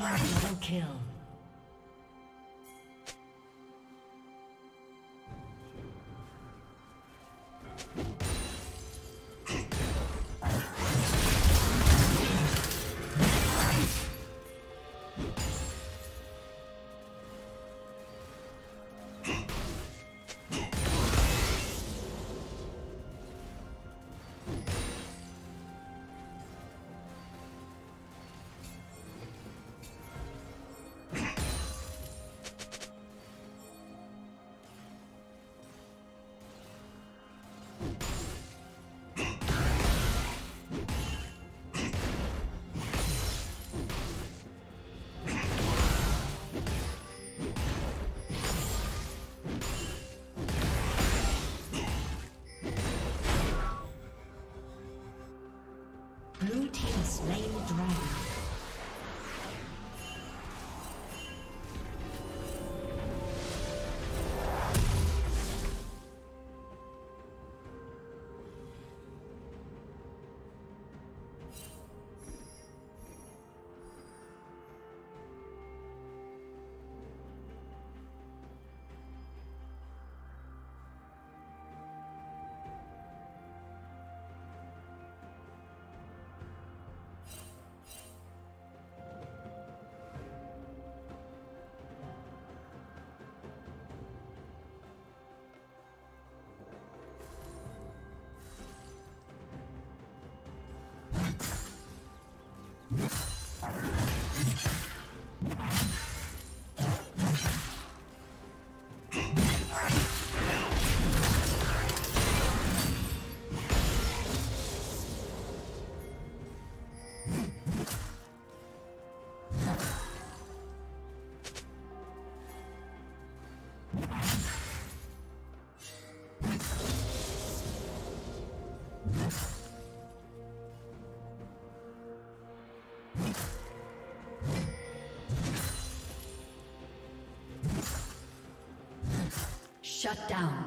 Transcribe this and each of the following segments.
Double kill. Shut down.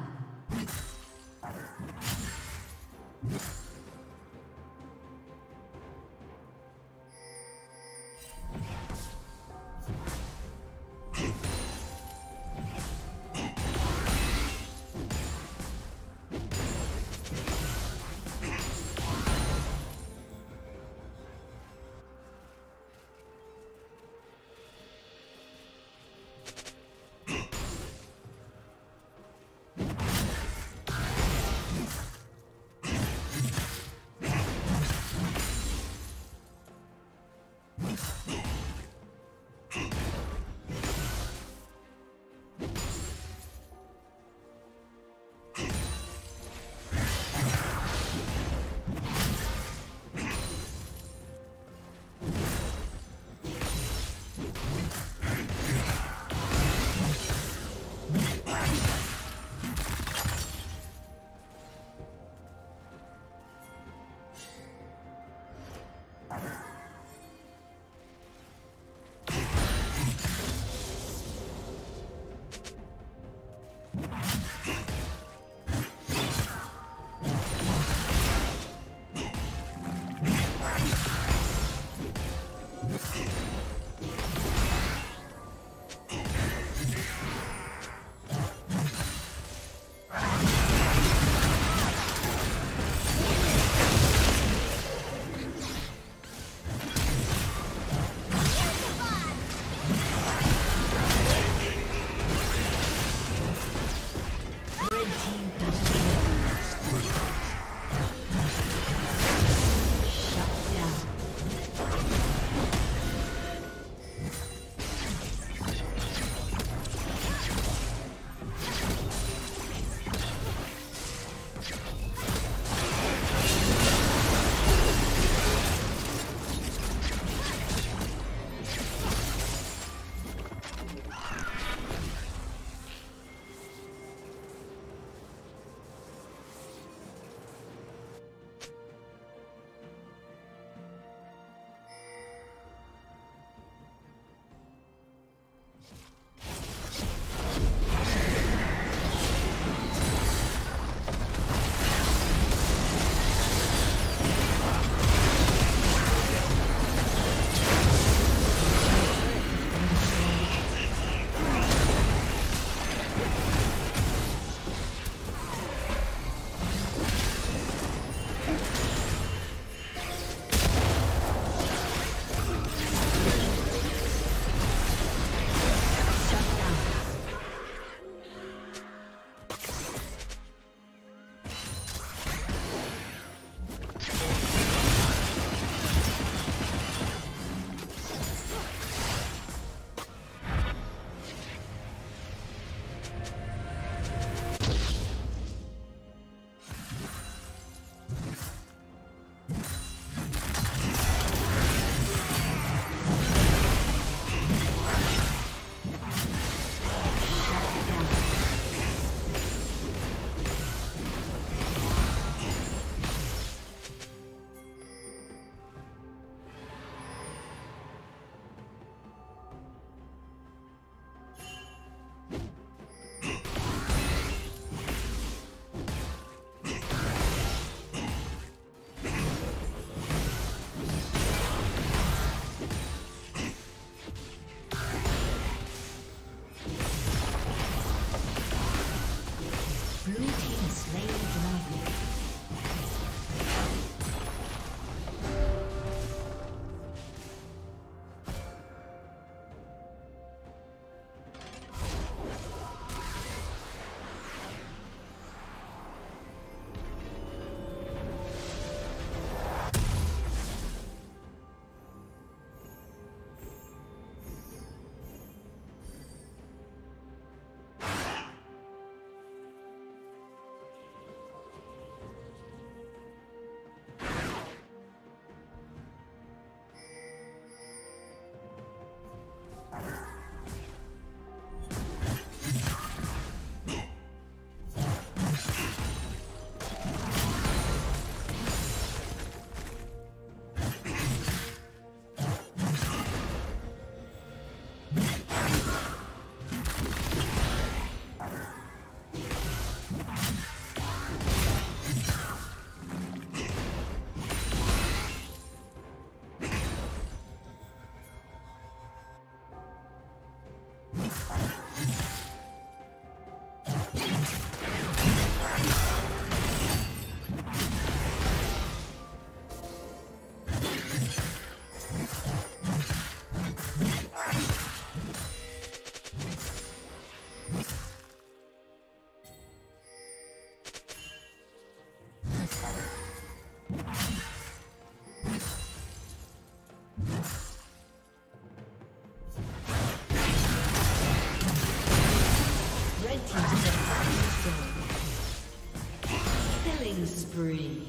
spree.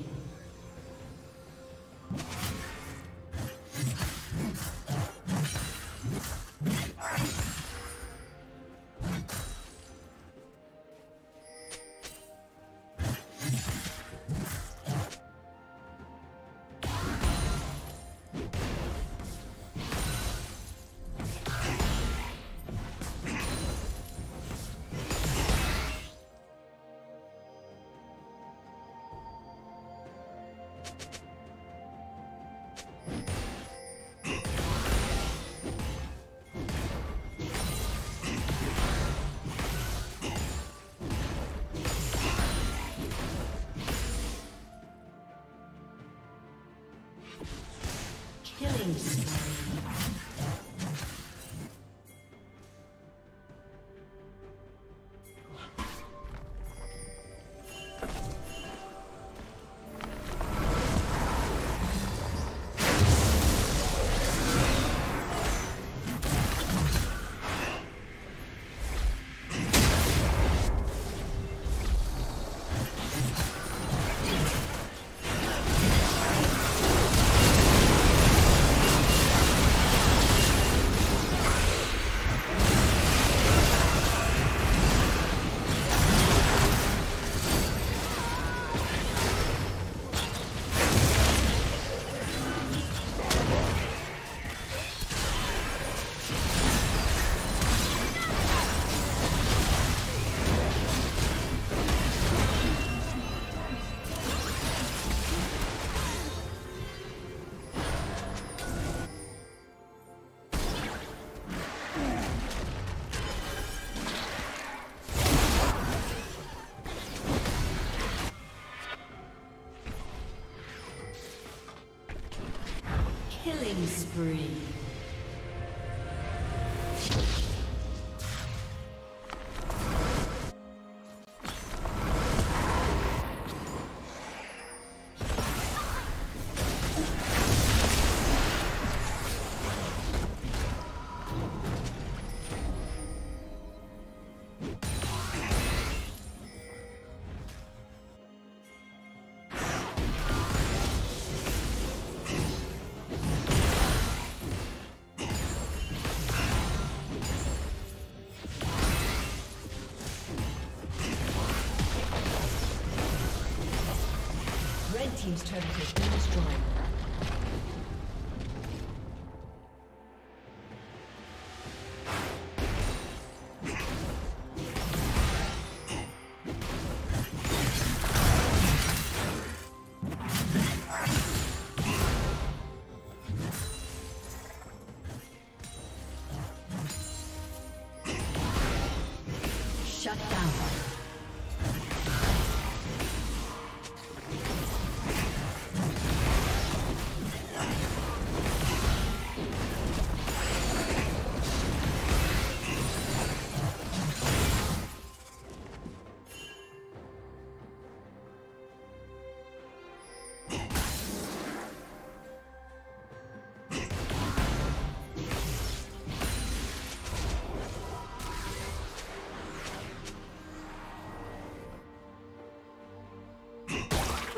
Killing spree. Killing spree. Team's turret has been destroyed. The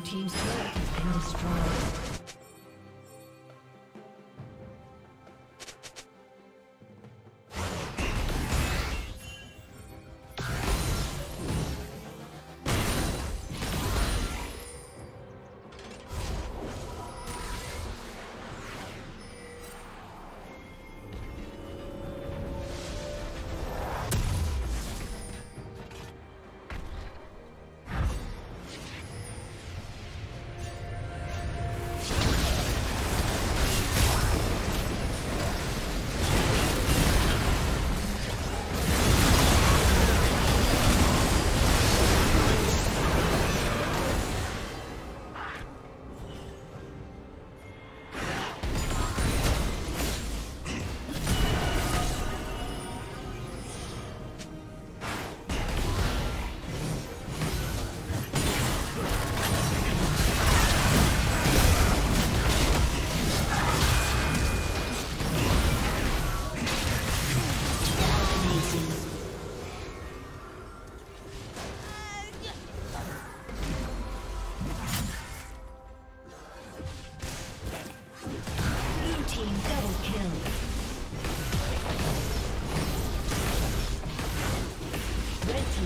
Blue team's turret has been destroyed. Red team's